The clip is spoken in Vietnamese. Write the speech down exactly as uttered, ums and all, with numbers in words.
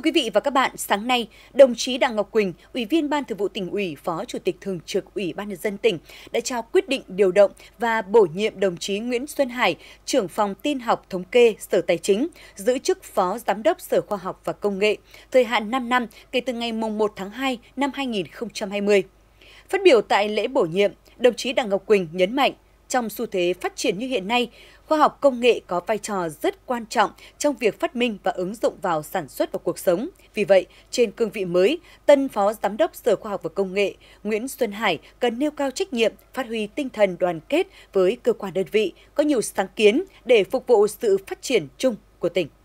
Thưa quý vị và các bạn, sáng nay, đồng chí Đặng Ngọc Quỳnh, Ủy viên Ban Thường vụ Tỉnh ủy, Phó Chủ tịch Thường trực Ủy ban Nhân dân tỉnh đã trao quyết định điều động và bổ nhiệm đồng chí Nguyễn Xuân Hải, trưởng phòng tin học thống kê Sở Tài chính, giữ chức Phó Giám đốc Sở Khoa học và Công nghệ, thời hạn năm năm kể từ ngày mùng một tháng hai năm hai nghìn không trăm hai mươi. Phát biểu tại lễ bổ nhiệm, đồng chí Đặng Ngọc Quỳnh nhấn mạnh, trong xu thế phát triển như hiện nay, khoa học công nghệ có vai trò rất quan trọng trong việc phát minh và ứng dụng vào sản xuất và cuộc sống. Vì vậy, trên cương vị mới, tân Phó Giám đốc Sở Khoa học và Công nghệ Nguyễn Xuân Hải cần nêu cao trách nhiệm, phát huy tinh thần đoàn kết với cơ quan đơn vị, có nhiều sáng kiến để phục vụ sự phát triển chung của tỉnh.